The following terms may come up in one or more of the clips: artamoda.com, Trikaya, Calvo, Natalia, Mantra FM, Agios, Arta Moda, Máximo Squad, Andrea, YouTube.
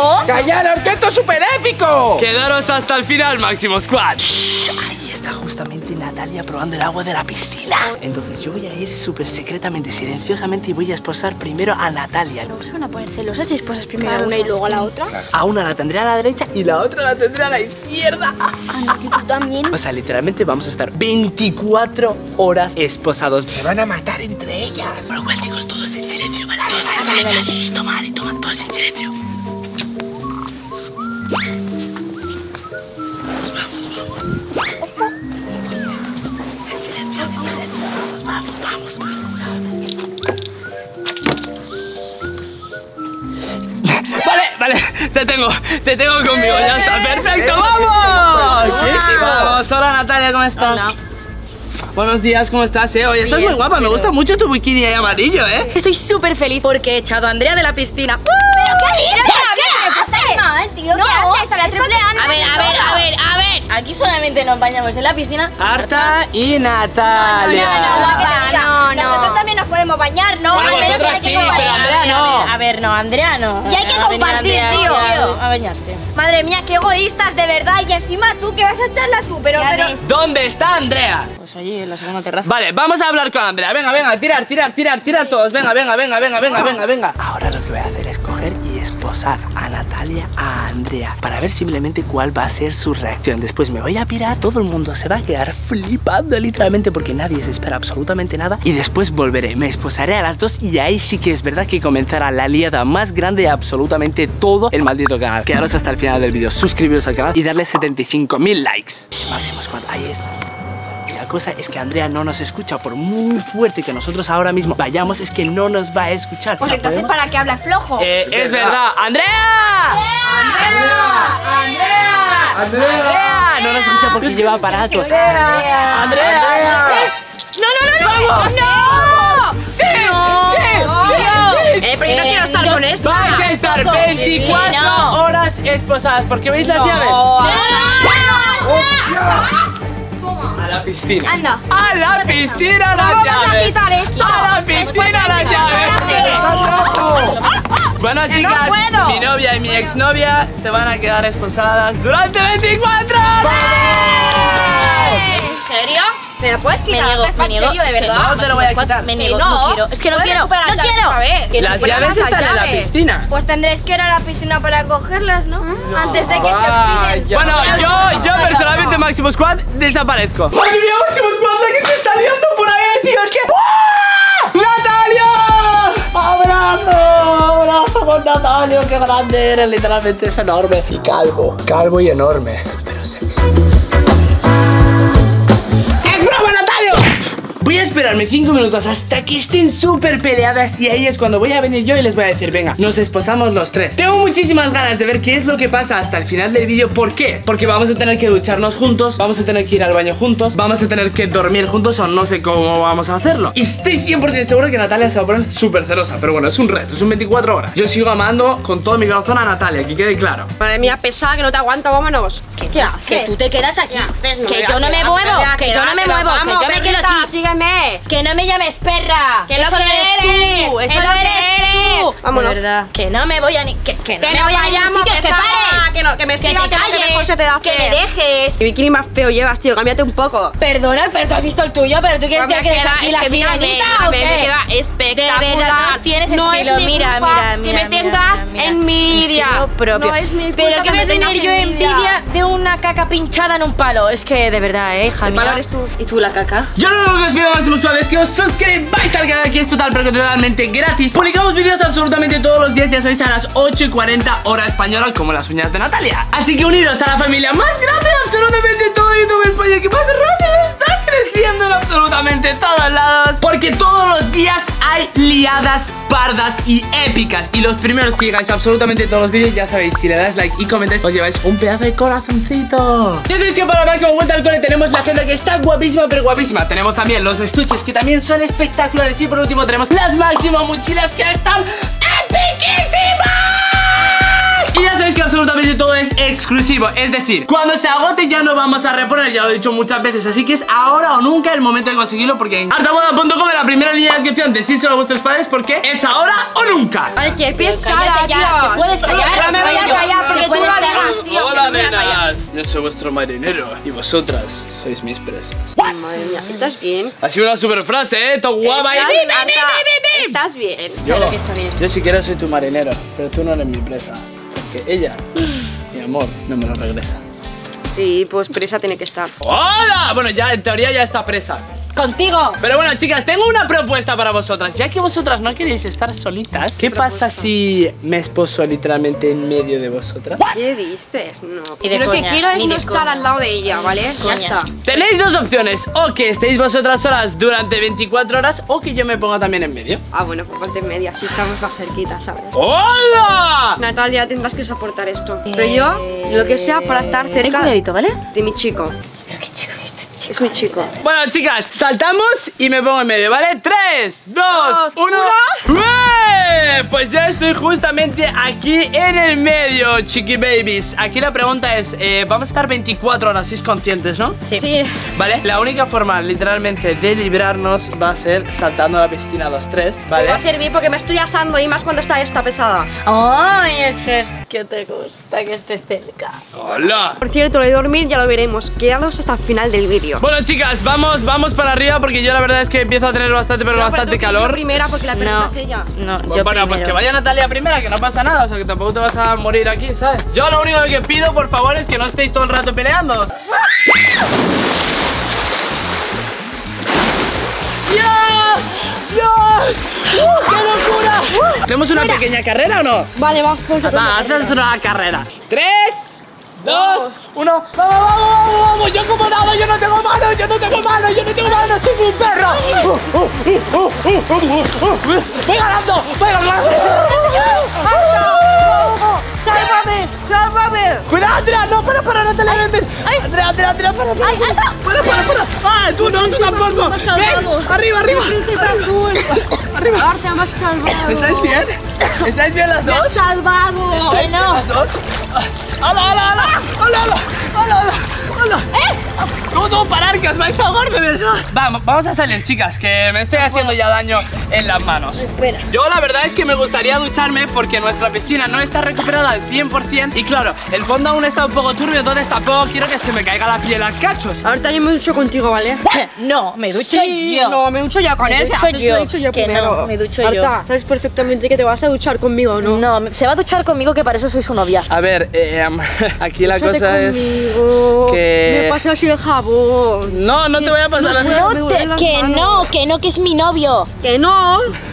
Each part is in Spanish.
abajo. ¡Callar, orqueto super épico! Quedaros hasta el final, Máximo Squad. Ahí está justamente Natalia probando el agua de la piscina. Entonces yo voy a ir súper secretamente, silenciosamente, y voy a expulsar primero a Natalia. No se van a poner celosas si expulsas primero a una y luego a la otra. A una la tendré a la derecha y la otra la tendré a la izquierda. Ana, que tú también. O sea, literalmente vamos a estar 24 horas esposados. Se van a matar entre ellas. Por lo cual, chicos, todos en silencio, ¿vale? Todos en silencio. Shh, toma, Ale, toma, todos en silencio. Vale, te tengo conmigo, ya está, perfecto, vamos. Sí, sí, vamos. Hola Natalia, ¿cómo estás? Hola. Buenos días, ¿cómo estás? Oye, estás muy guapa, me gusta mucho tu bikini ahí amarillo, ¿eh? Estoy súper feliz porque he echado a Andrea de la piscina. ¿Pero qué dices? ¿Qué haces? Mal, tío, no, ¿qué haces? A la triple A no. A ver, aquí solamente nos bañamos en la piscina Arta y Natalia. No. Nosotros también nos podemos bañar, ¿no? Bueno, al menos hay que Andrea no. Y hay que compartir, tío. A bañarse. Madre mía, qué egoístas, de verdad. Y encima tú, que vas a echarla tú, pero... ¿Dónde está Andrea? Pues allí, en la segunda terraza. Vale, vamos a hablar con Andrea. Venga, tirar todos. Venga. Ahora lo que voy a hacer es coger y esposar a Natalia, a Andrea, para ver simplemente cuál va a ser su reacción. Después me voy a pirar, todo el mundo se va a quedar flipando literalmente porque nadie se espera absolutamente nada. Y después volveré, me esposaré a las dos y ahí sí que es verdad que comenzará la liada más grande de absolutamente todo el maldito canal. Quedaros hasta el final del vídeo, suscribiros al canal y darle 75.000 likes. Máximo Squad, ahí está. Y la cosa es que Andrea no nos escucha, por muy fuerte que nosotros ahora mismo vayamos, es que no nos va a escuchar. Pues entonces, ¿para qué hablas flojo? Es verdad. ¡Andrea! No nos escucha porque lleva aparatos. ¡Andrea! ¡No! ¡Sí! Pero yo no quiero estar con esto. Vais a estar 24 horas esposadas, porque veis las llaves. ¡No! A la piscina. Anda. A la piscina las llaves. A la piscina las llaves. Bueno, chicas, mi novia y mi exnovia se van a quedar esposadas durante 24 horas. ¿En serio? ¿Me la puedes quitar? Me niego, de verdad. No te lo voy a quitar. Me niego, no quiero. Es que no quiero. No quiero. Las llaves están en la piscina. Pues tendréis que ir a la piscina para cogerlas, ¿no? Antes de que se oxiden. Bueno, yo personalmente, Máximo Squad, desaparezco. Madre mía, Máximo Squad, la que se está liando por ahí, tío. Es que... ¡Natalia! ¡Abrazo con Natalia! ¡Qué grande eres! Literalmente es enorme. Y calvo. Calvo y enorme. Pero sexy. Voy a esperarme 5 minutos hasta que estén súper peleadas y ahí es cuando voy a venir yo y les voy a decir, venga, nos esposamos los tres. Tengo muchísimas ganas de ver qué es lo que pasa hasta el final del vídeo. ¿Por qué? Porque vamos a tener que ducharnos juntos, vamos a tener que ir al baño juntos, vamos a tener que dormir juntos o no sé cómo vamos a hacerlo. Y estoy 100% seguro que Natalia se va a poner súper celosa, pero bueno, es un reto, son 24 horas. Yo sigo amando con todo mi corazón a Natalia, que quede claro. Madre mía, pesada, que no te aguanto, vámonos. ¿Qué? Que tú te quedas aquí, que yo no me muevo, que yo no me muevo, que yo me quedo aquí. Que no me llames perra. Que eso eres tú. Eso eres tú. Vámonos. De verdad. Que no me voy a ni... Que no me voy a llamar. Que pares. Que me sigas. Que calles. Mejor se te da. Que me dejes. El bikini más feo llevas, tío. Cámbiate un poco. Perdona, pero tú has visto el tuyo. Pero tú quieres que quedes aquí la sirenita. Me queda espectacular. De verdad, tienes estilo. Mira. Que me tengas envidia. No es mi culpa. Pero que me tengas yo envidia de una caca pinchada en un palo. Es que de verdad, hija mía. El palo eres tú. Y tú la caca. Yo no lo veo. Máximo Squad, es que os suscribáis al canal, que es totalmente gratis. Publicamos vídeos absolutamente todos los días, ya sabéis, a las 8:40 hora española, como las uñas de Natalia. Así que uniros a la familia más grande de absolutamente todo YouTube España, que más rápido está creciendo en absolutamente todos lados, porque todos los días hay liadas pardas y épicas. Y los primeros que llegáis a absolutamente todos los vídeos, ya sabéis, si le dais like y comentáis, os lleváis un pedazo de corazoncito. Ya sabéis que para Máximo Vuelta al Cole tenemos la agenda que está guapísima, pero guapísima. Tenemos también los estuches, que también son espectaculares. Y por último tenemos las Máximo mochilas, que están epiquísimas. Y ya sabéis que absolutamente todo es exclusivo. Es decir, cuando se agote ya no vamos a reponer, ya lo he dicho muchas veces. Así que es ahora o nunca el momento de conseguirlo, porque en artamoda.com, en la primera línea de descripción, decídselo a vuestros padres porque es ahora o nunca. Ay, qué pesada, tío. ¿Te puedes callar? Pero me voy a callar porque tú lo digas, tío. Hola, nenas. Yo soy vuestro marinero y vosotras sois mis presas. Madre mía, ¿estás bien? Ha sido una super frase, ¿eh? Todo guapa. ¿Estás bien? Claro que está bien. Yo si quieres soy tu marinero, pero tú no eres mi presa. Porque ella, mi amor, no me lo regresa. Sí, pues presa tiene que estar. ¡Hola! Bueno, ya en teoría ya está presa. Contigo. Pero bueno, chicas, tengo una propuesta para vosotras. Ya que vosotras no queréis estar solitas, ¿qué pasa si me esposo literalmente en medio de vosotras? ¿Qué dices? No. Lo que quiero es no estar al lado de ella, ¿vale? Ya está. Tenéis dos opciones: o que estéis vosotras solas durante 24 horas, o que yo me ponga también en medio. Ah, bueno, pues ponte en medio, así estamos más cerquitas, ¿sabes? ¡Hola! Natalia, tendrás que soportar esto. Pero yo, lo que sea, para estar cerca ¿vale? de mi chico. Pero qué chico. Es mi chico. Bueno, chicas, saltamos y me pongo en medio, ¿vale? 3, 2, 1. Pues ya estoy justamente aquí en el medio, chiqui babies. Aquí la pregunta es, vamos a estar 24 horas, ¿sois conscientes, no? Sí. Vale, la única forma literalmente de librarnos va a ser saltando a la piscina los tres, ¿vale? Me va a servir porque me estoy asando y más cuando está esta pesada. Ay, eso es que te gusta que esté cerca. Hola. Por cierto, lo de dormir ya lo veremos, quedaros hasta el final del vídeo. Bueno, chicas, vamos para arriba porque yo la verdad es que empiezo a tener bastante, pero bastante calor. Primera porque la no, es ella. No, pues yo bueno, primero. Pues que vaya Natalia primera, que no pasa nada, o sea que tampoco te vas a morir aquí, ¿sabes? Yo lo único que pido, por favor, es que no estéis todo el rato peleándoos. ¡Dios! ¡Qué locura! ¿Hacemos una pequeña carrera o no? Vale, vamos. Haces una carrera. 3, 2, 1. ¡Vamos, vamos, vamos! Yo como nada, yo no tengo manos, yo no tengo manos, soy un perro. Voy ganando, ¡Sálvame! ¡Sálvame! ¡Cuidado, Andrea! ¡No, para, no te levantes! ¡Andrea, para! ¡Ay, anda! ¡Para! ¡Ah, tú no, tú tampoco! ¡Ven! ¡Arriba! ¡Arriba! ¡Arta, me has salvado! ¿Estáis bien? ¿Estáis bien las dos? ¡Me has salvado! ¿Estáis bien las dos? ¡Hola! Todo parar, que os vais a ahogar, de verdad. Vamos a salir, chicas, que me estoy haciendo ya daño en las manos. Espera. Yo la verdad es que me gustaría ducharme porque nuestra piscina no está recuperada al 100%. Y claro, el fondo aún está un poco turbio, entonces tampoco quiero que se me caiga la piel a cachos. Ahorita yo me ducho contigo, ¿vale? No, me ducho yo. No, me ducho ya con él. Me ducho yo primero. Arta, sabes perfectamente que te vas a duchar conmigo, ¿no? No, se va a duchar conmigo, que para eso soy su novia. A ver, aquí la cosa es que... Me pasas el jabón. No, te voy a pasar el jabón. Que es mi novio. Que no.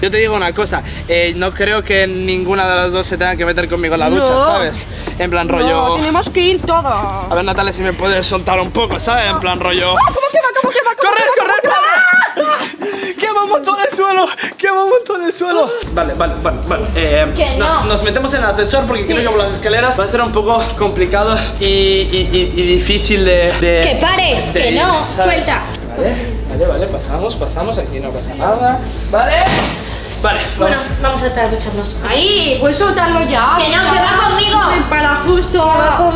Yo te digo una cosa, no creo que ninguna de las dos se tenga que meter conmigo en la ducha, ¿sabes? En plan rollo... No, tenemos que ir todas. A ver, Natalia, si me puedes soltar un poco, ¿sabes? En plan rollo... ¿Cómo que va? ¡Correr! ¡Quema un montón el suelo! Vale. Nos metemos en el ascensor porque creo que por las escaleras va a ser un poco complicado y difícil de ¡que pares! ¡Que no! ¿Sabes? ¡Suelta! Vale, pasamos, aquí no pasa nada. Vale. Bueno, vamos a estar duchándonos. ¡Ahí! ¡Pues soltarlo ya! ¡Que no, que va conmigo! ¡El parafuso!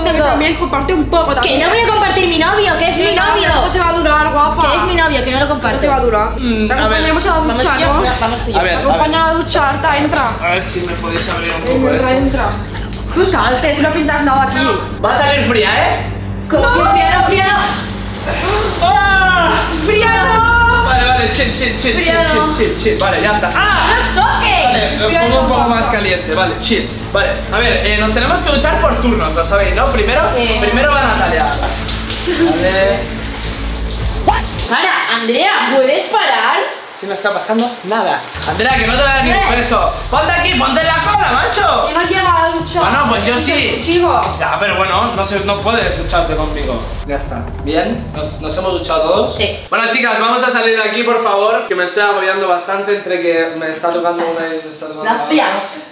También comparte un poco también. ¡Que no voy a compartir mi novio, que es mi novio! ¡No te va a durar, guapa! ¡Que es mi novio, que no lo comparto! ¡No te va a durar! Acompañamos a la ducha, ¿no? Vamos tú y yo. Acompaña a la ducha, Arta, entra. A ver si me podéis abrir un poco esto. Entra. Tú salte, tú no pintas nada aquí. Va a salir fría, ¿eh? ¡No! ¡Fría! Vale, chill. Vale, ya está. ¡No toques! Vale, pongo un poco más caliente, vale, chill. Vale, a ver, nos tenemos que duchar por turnos, lo sabéis, ¿no? Primero va Natalia. Vale. ¡Para, Andrea! ¿Puedes parar? ¿Qué no está pasando? Nada. Andrea, que no te vayas ni por eso. ¡Ponte aquí! ¡Ponte en la cola, macho! ¡Que no lleva a la ducha! Bueno, pues yo sí. Ya, pero bueno, no puedes ducharte conmigo. Ya está. ¿Bien? ¿Nos hemos duchado todos? Sí. Bueno, chicas, vamos a salir de aquí, por favor, que me estoy agobiando bastante entre que me está tocando una y me está tocando otra.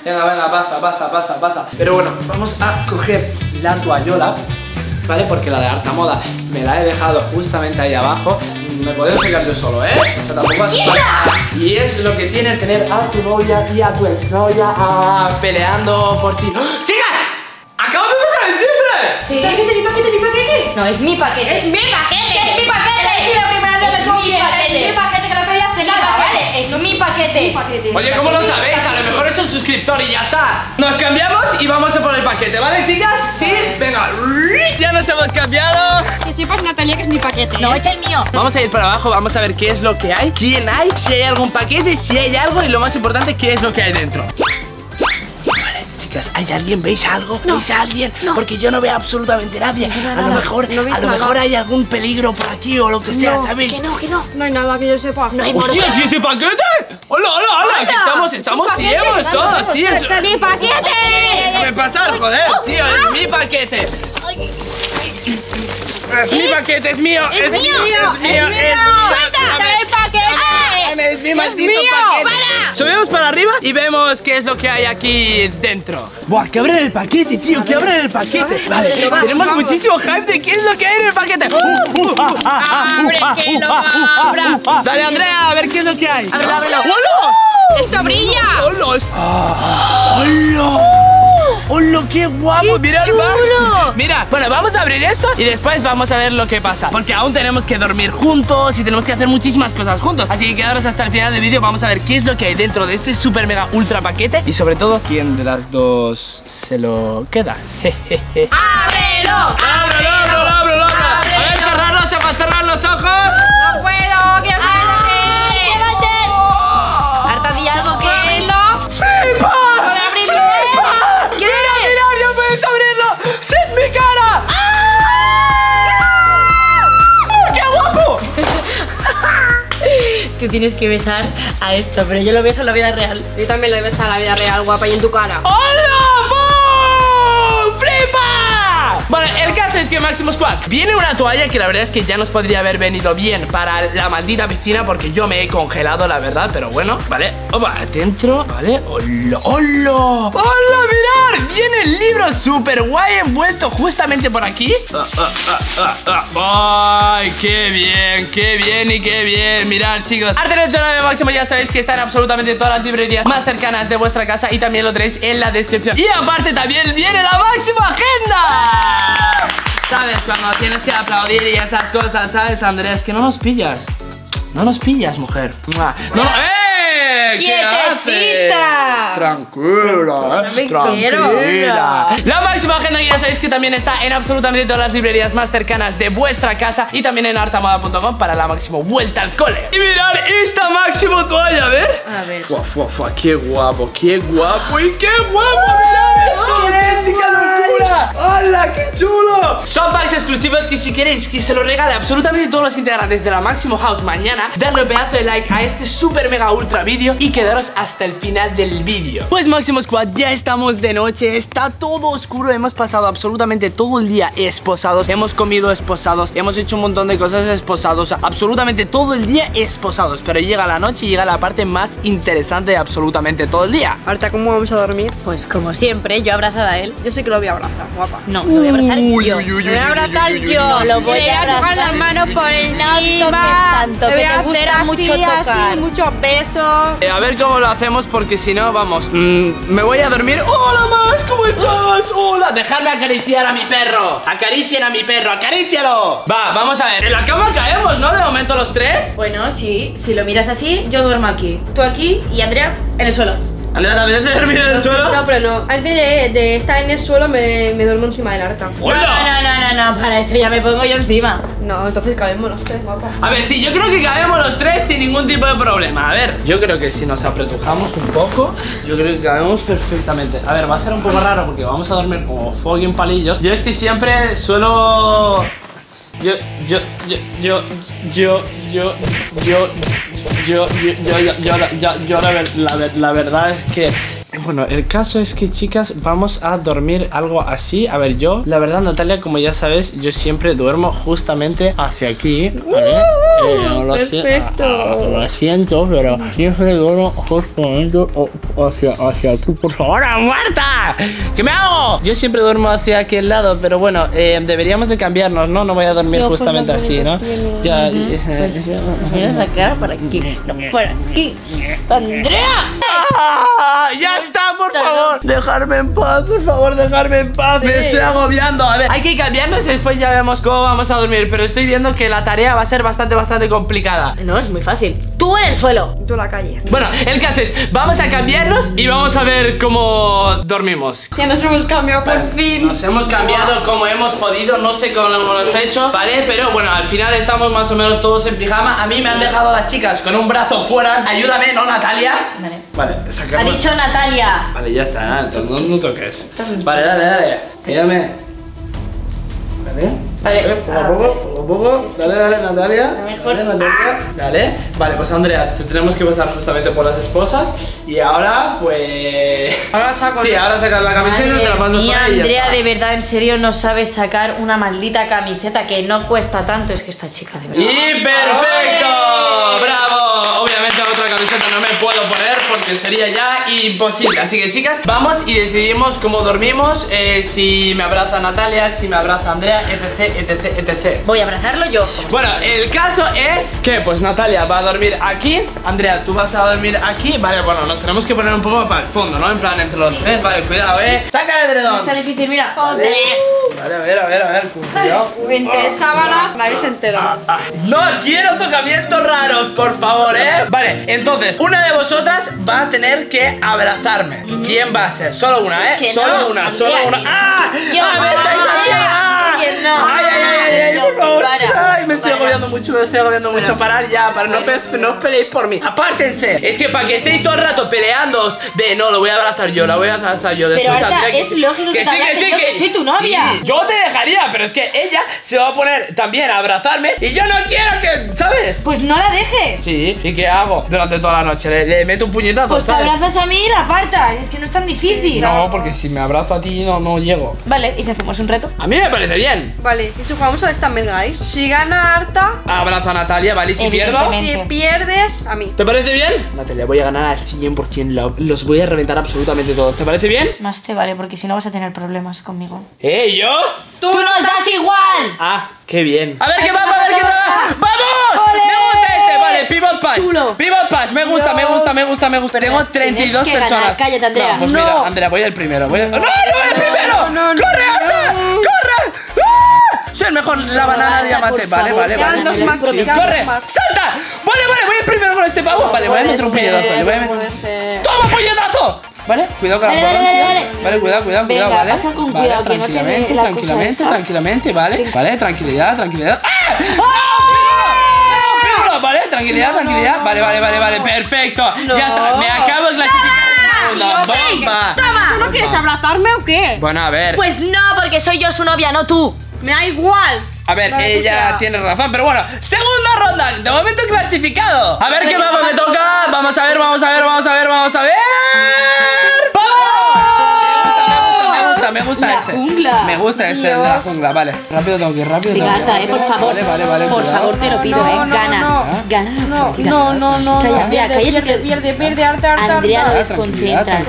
Venga, pasa. Pero bueno, vamos a coger la toallola, ¿vale? Porque la de Arta Moda me la he dejado justamente ahí abajo. Me podría sacar yo solo, ¿eh? O sea, tampoco... Y es lo que tiene tener a tu novia y a tu exnovia peleando por ti. ¡Chicas! ¿Sí? ¿Mi paquete? No, es mi paquete. ¡Es mi paquete! Que lo pedí hace nada, ¿vale? Es mi paquete. Oye, ¿cómo lo sabéis? A lo mejor es un suscriptor y ya está. Nos cambiamos y vamos a por el paquete, ¿vale, chicas? Sí, venga. Ya nos hemos cambiado. Que sepas, Natalia, que es mi paquete. No, es el mío. Vamos a ir para abajo, vamos a ver qué es lo que hay, quién hay, si hay algún paquete, si hay algo y lo más importante, qué es lo que hay dentro. ¿Hay alguien? ¿Veis algo? No. ¿Veis a alguien? No. Porque yo no veo absolutamente nadie. A lo mejor hay algún peligro por aquí o lo que sea, ¿sabéis? Que no. No hay nada que yo sepa. No hay nada. ¡Hostia, sí, este paquete! ¡Hola! Aquí estamos ciegos todos. ¡Sí, es mi paquete! ¡Déjame pasar, joder! ¡Tío, es mi paquete! ¡Es mi paquete! ¡Es mío! ¡Es mi maldito paquete! Subimos para arriba y vemos qué es lo que hay aquí dentro. Buah, que abren el paquete, tío, que abren el paquete. Vale, tenemos muchísimo hype de qué es lo que hay en el paquete. ¡Abre! Dale, Andrea, a ver qué es lo que hay. Ábrelo. ¡Hola! ¡Esto brilla! ¡Hola! ¡Hola, qué guapo! ¡Mira el Max! Mira, bueno, vamos a abrir esto y después vamos a ver lo que pasa, porque aún tenemos que dormir juntos y tenemos que hacer muchísimas cosas juntos. Así que quedaros hasta el final del vídeo. Vamos a ver qué es lo que hay dentro de este super mega ultra paquete y sobre todo quién de las dos se lo queda. ¡Ábrelo! A ver, cerrar los ojos. ¡No puedo! ¡Quiero cerrarte! Harta, di algo que... ¡Flipa! Tú tienes que besar a esto, pero yo lo beso en la vida real. Yo también lo beso en la vida real, guapa, y en tu cara. ¡Hola! ¡Bum! ¡Flipa! Bueno, el caso es que Máximo Squad viene una toalla que la verdad es que ya nos podría haber venido bien para la maldita piscina, porque yo me he congelado, la verdad, pero bueno, vale. Opa, adentro, vale. ¡Hola! ¡Mirad! Viene el libro súper guay envuelto justamente por aquí. ¡Ay, qué bien! ¡Qué bien y qué bien! Mirad, chicos, Arta Moda Máximo, ya sabéis que está en absolutamente todas las librerías más cercanas de vuestra casa y también lo tenéis en la descripción. Y aparte también viene la Máxima Agenda. ¿Sabes? Cuando tienes que aplaudir y esas cosas, ¿sabes, Andrés? Que no nos pillas. No nos pillas, mujer. No, ¡Quietecita! Tranquila. La Máxima Agenda, ya sabéis que también está en absolutamente todas las librerías más cercanas de vuestra casa y también en artamoda.com para la máxima vuelta al cole. Y mirad esta máxima toalla, a ver. Fua, qué guapo y qué guapo, mirad esto. ¡Hola, qué chulo! Son packs exclusivos que si queréis que se los regale absolutamente todos los integrantes de la Máximo House mañana, dadle un pedazo de like a este super mega ultra vídeo y quedaros hasta el final del vídeo. Pues Máximo Squad, ya estamos de noche, está todo oscuro, hemos pasado absolutamente todo el día esposados, hemos comido esposados, hemos hecho un montón de cosas esposados, absolutamente todo el día esposados, pero llega la noche y llega la parte más interesante de absolutamente todo el día. Arta, ¿cómo vamos a dormir? Pues como siempre, yo abrazada a él. Yo sé que lo voy a abrazar, guapa. No, lo voy a abrazar yo. Lo voy a abrazar las manos por el tanto que te gusta mucho tocar. Muchos besos. A ver cómo lo hacemos, porque si no, vamos. Me voy a dormir. Hola, Max, ¿cómo estás? Hola, dejadme acariciar a mi perro. Acaricien a mi perro, acarícialo. Va, vamos a ver. En la cama caemos, ¿no? De momento los tres. Bueno, sí. Si lo miras así, yo duermo aquí. Tú aquí y Andrea en el suelo. Andrea, ¿te apetece dormir en el suelo? No, pero no. Antes de estar en el suelo me duermo encima del Arta. No, para eso ya me pongo yo encima. No, entonces cabemos los tres, guapa. A ver, sí, yo creo que cabemos los tres sin ningún tipo de problema. A ver, yo creo que si nos apretujamos un poco, yo creo que cabemos perfectamente. A ver, va a ser un poco raro porque vamos a dormir como fucking palillos. Yo es que siempre suelo... La verdad es que... Bueno, el caso es que, chicas, vamos a dormir algo así. A ver, yo, la verdad, Natalia, como ya sabes, yo siempre duermo justamente hacia aquí. ¿Vale? Perfecto. Lo siento, pero siempre duermo justamente hacia aquí. Por favor, Marta, ¿qué me hago? Yo siempre duermo hacia aquel lado, pero bueno, deberíamos de cambiarnos, ¿no? No voy a dormir justamente así, ¿no? Ya. Mira la cara para aquí. Por aquí. ¡Andrea! ¡Ya estamos! por favor. Dejarme en paz, por favor, dejarme en paz. Me estoy agobiando. A ver, hay que cambiarnos y después ya vemos cómo vamos a dormir. Pero estoy viendo que la tarea va a ser bastante complicada. No, es muy fácil. Tú en el suelo, tú en la calle. Bueno, el caso es, vamos a cambiarnos y vamos a ver cómo dormimos. Ya nos hemos cambiado, por fin. Nos hemos cambiado como hemos podido. No sé cómo lo hemos hecho, ¿vale? Pero bueno, al final estamos más o menos todos en pijama. A mí me han dejado las chicas con un brazo fuera. Ayúdame, ¿no, Natalia? Vale. Vale, sacamos. Ha dicho Natalia. Vale, ya está, no, no toques. Vale, dale. Ayúdame. Vale. Vale, poco a poco. Dale, Natalia. Natalia. Dale. Vale, pues Andrea, tenemos que pasar justamente por las esposas. Y ahora, pues... Ahora saco. Sí, ahora sacas la camiseta y te la pasas por ahí. Andrea, de verdad, en serio, no sabe sacar una maldita camiseta que no cuesta tanto. Es que esta chica, de verdad. ¡Y perfecto! ¡Olé! ¡Bravo! Obviamente otra camiseta no me puedo poner porque sería ya imposible. Así que, chicas, vamos y decidimos cómo dormimos. Si me abraza Natalia, si me abraza Andrea, etc. etc. Voy a abrazarlo yo. Bueno, el caso es que pues Natalia va a dormir aquí, Andrea, tú vas a dormir aquí. Vale, bueno, nos tenemos que poner un poco para el fondo, ¿no? En plan, entre los tres, vale, cuidado, saca el edredón. Está difícil, mira. Joder. Vale, a ver, cuidado. 20 sábanas, la habéis enterado. No quiero tocamientos raros, por favor, Vale, entonces, una de vosotras va a tener que abrazarme. ¿Quién va a ser? Solo una, Solo una. ¡Ah! ¡Me estáis haciendo! Ay, por favor. Ay, me estoy agobiando mucho, Parar ya, no os peleéis por mí. Apártense. Es que para que estéis todo el rato peleándoos de no, lo voy a abrazar yo, la voy a abrazar yo. Pero Arta, es lógico que te abrace yo, que soy tu novia. Yo te dejaría, pero es que ella se va a poner también a abrazarme y yo no quiero que, ¿sabes? Pues no la dejes. Sí, ¿y qué hago durante toda la noche? Le meto un puñetazo, pues ¿sabes? Te abrazas a mí y la apartas, es que no es tan difícil. No, porque si me abrazo a ti no llego. Vale, ¿y si hacemos un reto? A mí me parece bien. Vale, y si jugamos a esta guys. Si gana Arta, abrazo a Natalia, ¿vale? Y si pierdo, si pierdes, a mí. ¿Te parece bien? Natalia, voy a ganar al 100%. Los voy a reventar absolutamente todos. ¿Te parece bien? Más te vale, porque si no vas a tener problemas conmigo. ¿Yo? ¡Tú nos das igual! Ah, qué bien. A ver qué va, ¡vamos! ¡Olé! Pivot Pass, chulo. Pivot Pass, me gusta. Pero tengo 32 personas. Cállate, Andrea. No, pues mira, Andrea, voy el primero. ¡No, el primero! ¡Corre, Arta! ¡Corre! Soy el mejor, la banana diamante. Vale. ¡Corre! ¡Salta! Vale, voy el primero con este pavo. Vale, voy a meter un puñetazo. ¡Toma, puñetazo! Vale, cuidado con la ambulancia. Vale, cuidado. Venga, pasa con cuidado, que no tiene la cosa. Tranquilamente, ¿vale? Vale, tranquilidad. Vale, tranquilidad. Vale, perfecto. Ya está, me acabo de clasificar. ¡Bomba! Toma. ¿Tú no quieres abrazarme o qué? Bueno, a ver. Pues no, porque soy yo su novia, no tú. Me da igual. A ver, ella tiene razón, pero bueno, segunda ronda, de momento clasificado. A ver qué mapa me toca. Vamos a ver. Me gusta este. Jungla. Me gusta este de la jungla, vale. Rápido tengo que ir, Arta, por favor. Vale. Por favor, te lo pido, Gana. No. Pierde, Arta. Andrea, no desconcentra.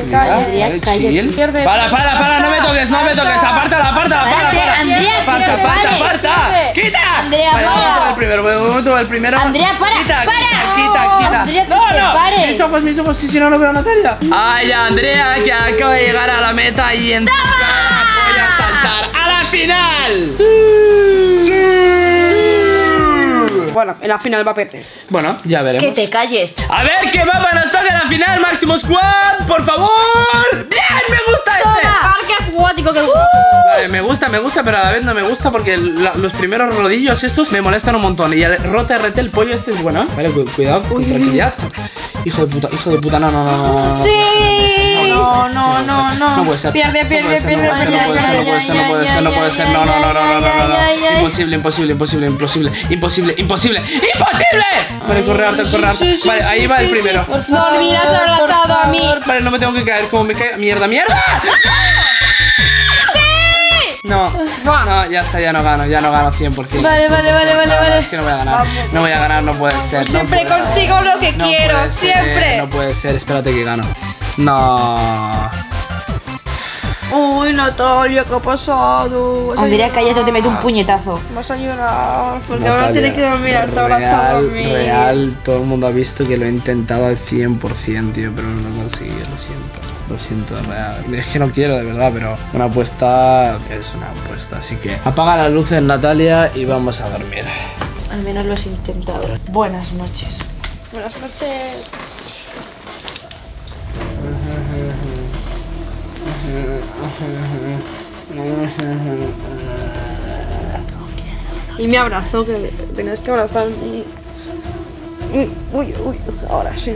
Pierde. Para, no me toques, Apártala. Andrea, aparta. ¡Quita! Andrea, para. Voy el primero. Andrea, para. Quita. No. Mis ojos, que si no lo veo, Natalia. Ay, Andrea, que acaba de llegar a la meta y entra. Voy a saltar a la final. Sí. Bueno, en la final va a perder. Bueno, ya veremos. Que te calles. A ver qué mapa nos toca en la final, Máximo Squad, por favor. Bien, me gusta este. Parque acuático que vale, me gusta, pero a la vez no me gusta porque los primeros rodillos estos me molestan un montón. Y el rote RT, el pollo este es bueno. Vale, cuidado, con tranquilidad. Hijo de puta, no. Sí. No puede ser. Pierde, no puede ser. No. Imposible. Vale, corre. Vale, ahí va el primero. No me has abrazado a mí. Vale, no me tengo que caer, como me cae. Mierda. No, ya está, ya no gano 100%. Vale. Es que no voy a ganar. Vamos. No voy a ganar, no puede ser. Siempre consigo lo que quiero, siempre. No puede ser, espérate que gano. No. Uy, Natalia, ¿qué ha pasado? Andrea, cállate, te meto un puñetazo. Vas a llorar, porque Natalia, ahora tienes que dormir hasta ahora conmigo. Real, todo el mundo ha visto que lo he intentado al 100%, tío, pero no lo conseguí, lo siento. Lo siento, real. Es que no quiero, de verdad, pero una apuesta es una apuesta. Así que apaga las luces, Natalia, y vamos a dormir. Al menos lo has intentado. Buenas noches. Buenas noches. Y me abrazó, que tenías que abrazarme. Uy, uy, ahora sí.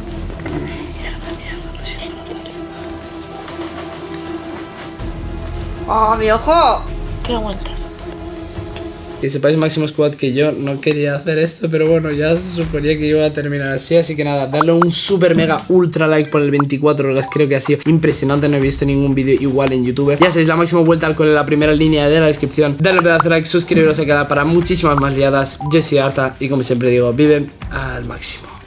¡Oh, mi ojo! ¡Qué aguanta! Que sepáis, Máximo Squad, que yo no quería hacer esto, pero bueno, ya se suponía que iba a terminar así. Así que nada, darle un super mega ultra like por el 24 horas. Creo que ha sido impresionante, no he visto ningún vídeo igual en YouTube. Ya sabéis, la máxima vuelta al cole en la primera línea de la descripción. Darle un pedazo de like, suscribiros al canal para muchísimas más liadas. Yo soy Arta y como siempre digo, vive al máximo.